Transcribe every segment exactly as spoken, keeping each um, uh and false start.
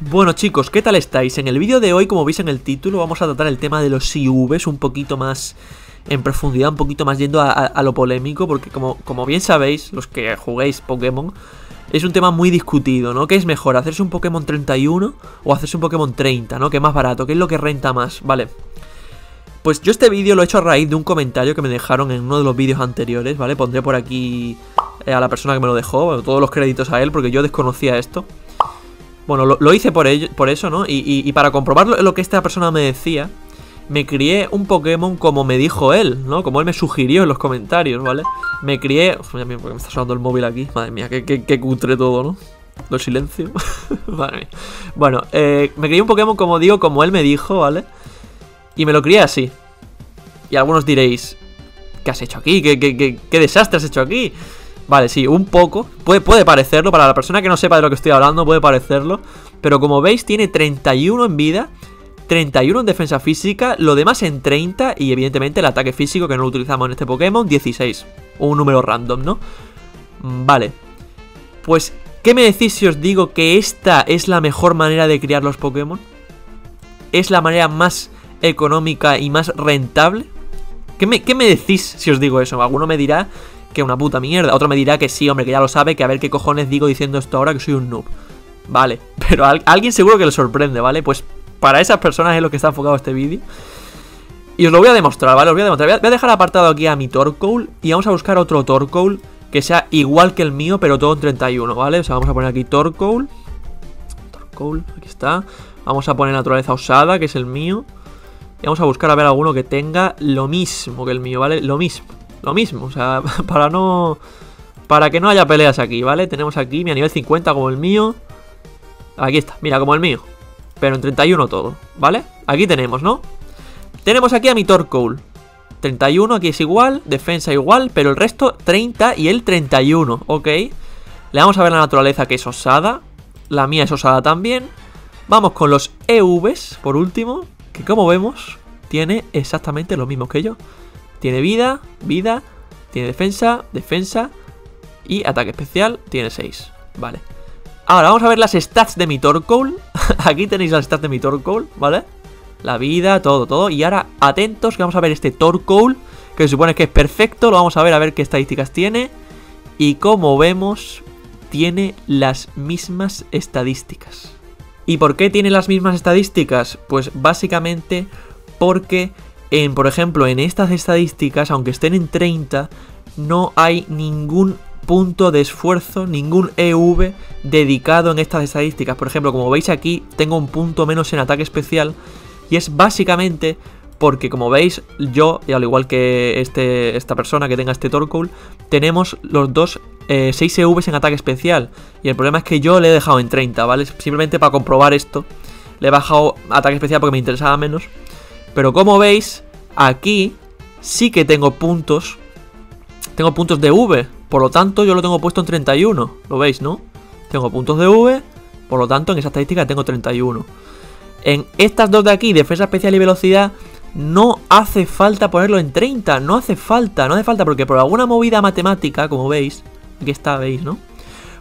Bueno chicos, ¿qué tal estáis? En el vídeo de hoy, como veis en el título, vamos a tratar el tema de los I Vs un poquito más en profundidad, un poquito más yendo a, a, a lo polémico, porque como, como bien sabéis, los que juguéis Pokémon, es un tema muy discutido, ¿no? ¿Qué es mejor, hacerse un Pokémon treinta y uno o hacerse un Pokémon treinta, ¿no? ¿Qué es más barato? ¿Qué es lo que renta más? Vale, pues yo este vídeo lo he hecho a raíz de un comentario que me dejaron en uno de los vídeos anteriores, ¿vale? Pondré por aquí a la persona que me lo dejó, bueno, todos los créditos a él, porque yo desconocía esto. Bueno, lo, lo hice por ello, por eso, ¿no? Y, y, y para comprobar lo, lo que esta persona me decía, me crié un Pokémon como me dijo él, ¿no? Como él me sugirió en los comentarios, ¿vale? Me crié... Uf, mira, porque me está sonando el móvil aquí. Madre mía, qué, qué, qué cutre todo, ¿no? Lo silencio. Madre mía. Bueno, eh, me crié un Pokémon, como digo, como él me dijo, ¿vale? Y me lo crié así. Y algunos diréis, ¿qué has hecho aquí? ¿Qué, qué, qué, qué desastre has hecho aquí? Vale, sí, un poco, puede, puede parecerlo, para la persona que no sepa de lo que estoy hablando puede parecerlo. Pero como veis tiene treinta y uno en vida, treinta y uno en defensa física, lo demás en treinta y evidentemente el ataque físico que no lo utilizamos en este Pokémon, dieciséis. Un número random, ¿no? Vale, pues ¿qué me decís si os digo que esta es la mejor manera de criar los Pokémon? ¿Es la manera más económica y más rentable? ¿Qué me, qué me decís si os digo eso? Alguno me dirá que una puta mierda, otro me dirá que sí, hombre, que ya lo sabe, que a ver qué cojones digo diciendo esto ahora, que soy un noob. Vale, pero a alguien seguro que le sorprende, ¿vale? Pues para esas personas es lo que está enfocado este vídeo. Y os lo voy a demostrar, ¿vale? Os voy a demostrar. Voy a, voy a dejar apartado aquí a mi Torkoal y vamos a buscar otro Torkoal que sea igual que el mío, pero todo en treinta y uno, ¿vale? O sea, vamos a poner aquí Torkoal. Torkoal, aquí está. Vamos a poner Naturaleza Osada, que es el mío. Y vamos a buscar a ver alguno que tenga lo mismo que el mío, ¿vale? Lo mismo. Lo mismo, o sea, para no... Para que no haya peleas aquí, ¿vale? Tenemos aquí mi nivel cincuenta como el mío. Aquí está, mira, como el mío. Pero en treinta y uno todo, ¿vale? Aquí tenemos, ¿no? Tenemos aquí a mi Torkoal treinta y uno, aquí es igual, defensa igual, pero el resto treinta y el treinta y uno, ¿ok? Le vamos a ver la naturaleza que es osada. La mía es osada también. Vamos con los E Vs, por último, que como vemos tiene exactamente lo mismo que yo. Tiene vida, vida, tiene defensa, defensa y ataque especial, tiene seis, vale. Ahora vamos a ver las stats de mi Torkoal. Aquí tenéis las stats de mi Torkoal, ¿vale? La vida, todo, todo. Y ahora, atentos, que vamos a ver este Torkoal, que se supone que es perfecto. Lo vamos a ver, a ver qué estadísticas tiene. Y como vemos, tiene las mismas estadísticas. ¿Y por qué tiene las mismas estadísticas? Pues básicamente porque... En, por ejemplo, en estas estadísticas, aunque estén en treinta, no hay ningún punto de esfuerzo, ningún E V dedicado en estas estadísticas. Por ejemplo, como veis aquí, tengo un punto menos en ataque especial. Y es básicamente porque, como veis, yo, y al igual que este, esta persona que tenga este Torkoal, tenemos los dos eh, seis E Vs en ataque especial. Y el problema es que yo le he dejado en treinta, ¿vale? Simplemente para comprobar esto, le he bajado ataque especial porque me interesaba menos. Pero como veis, aquí sí que tengo puntos, tengo puntos de V, por lo tanto yo lo tengo puesto en treinta y uno, lo veis, ¿no? Tengo puntos de V, por lo tanto en esa estadística tengo treinta y uno. En estas dos de aquí, defensa especial y velocidad, no hace falta ponerlo en treinta, no hace falta, no hace falta, porque por alguna movida matemática, como veis, aquí está, veis, ¿no?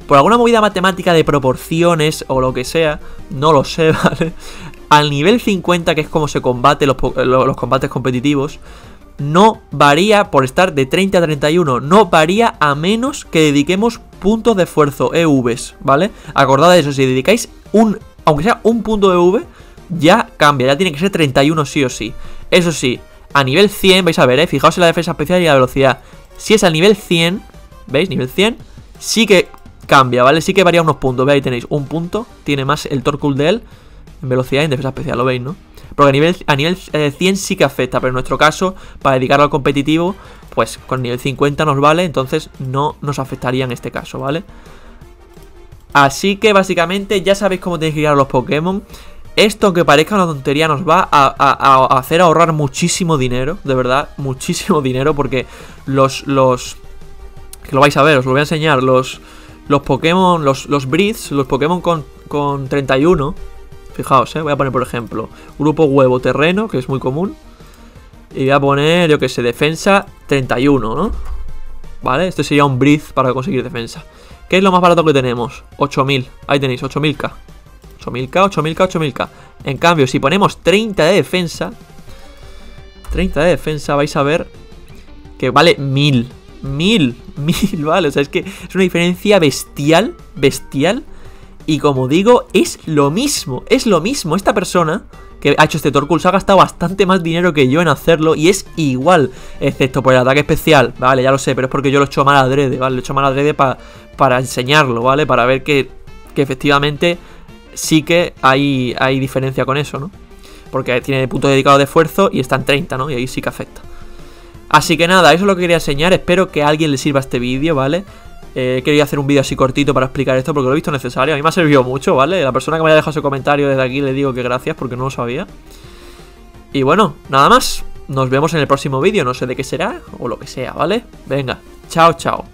Por alguna movida matemática de proporciones o lo que sea, no lo sé, ¿vale? Al nivel cincuenta, que es como se combate los, los combates competitivos, no varía por estar de treinta a treinta y uno, no varía a menos que dediquemos puntos de esfuerzo, E Vs, ¿vale? Acordad de eso, si dedicáis un, aunque sea un punto de E V, ya cambia, ya tiene que ser treinta y uno sí o sí. Eso sí, a nivel cien, vais a ver, ¿eh? Fijaos en la defensa especial y la velocidad. Si es al nivel cien, ¿veis? Nivel cien, sí que cambia, ¿vale? Sí que varía unos puntos, ¿veis? Ahí tenéis un punto, tiene más el Torkoal de él. En velocidad y en defensa especial, lo veis, ¿no? Porque a nivel, a nivel eh, cien sí que afecta, pero en nuestro caso, para dedicarlo al competitivo, pues con nivel cincuenta nos vale, entonces no nos afectaría en este caso, ¿vale? Así que básicamente ya sabéis cómo tenéis que guiar a los Pokémon. Esto, aunque parezca una tontería, nos va a, a, a hacer ahorrar muchísimo dinero, de verdad, muchísimo dinero, porque los... los que lo vais a ver, os lo voy a enseñar, los, los Pokémon, los, los Breeds, los Pokémon con, con treinta y uno... Fijaos, eh, voy a poner por ejemplo grupo huevo terreno, que es muy común. Y voy a poner, yo que sé, defensa treinta y uno, ¿no? Vale, este sería un breed para conseguir defensa. ¿Qué es lo más barato que tenemos? ocho mil, ahí tenéis, ocho mil K ocho mil K, ocho mil K, ocho mil K. En cambio, si ponemos treinta de defensa, treinta de defensa, vais a ver que vale mil. Mil, mil, vale. O sea, es que es una diferencia bestial, bestial. Y como digo, es lo mismo, es lo mismo. Esta persona que ha hecho este Torkoal se ha gastado bastante más dinero que yo en hacerlo y es igual, excepto por el ataque especial. Vale, ya lo sé, pero es porque yo lo he hecho mal adrede, ¿vale? Lo he hecho mal adrede pa, para enseñarlo, ¿vale? Para ver que, que efectivamente sí que hay, hay diferencia con eso, ¿no? Porque tiene puntos dedicados de esfuerzo y está en treinta, ¿no? Y ahí sí que afecta. Así que nada, eso es lo que quería enseñar. Espero que a alguien le sirva este vídeo, ¿vale? Eh, quería hacer un vídeo así cortito para explicar esto porque lo he visto necesario. A mí me ha servido mucho, ¿vale? La persona que me haya dejado ese comentario desde aquí le digo que gracias porque no lo sabía. Y bueno, nada más. Nos vemos en el próximo vídeo. No sé de qué será o lo que sea, ¿vale? Venga, chao, chao.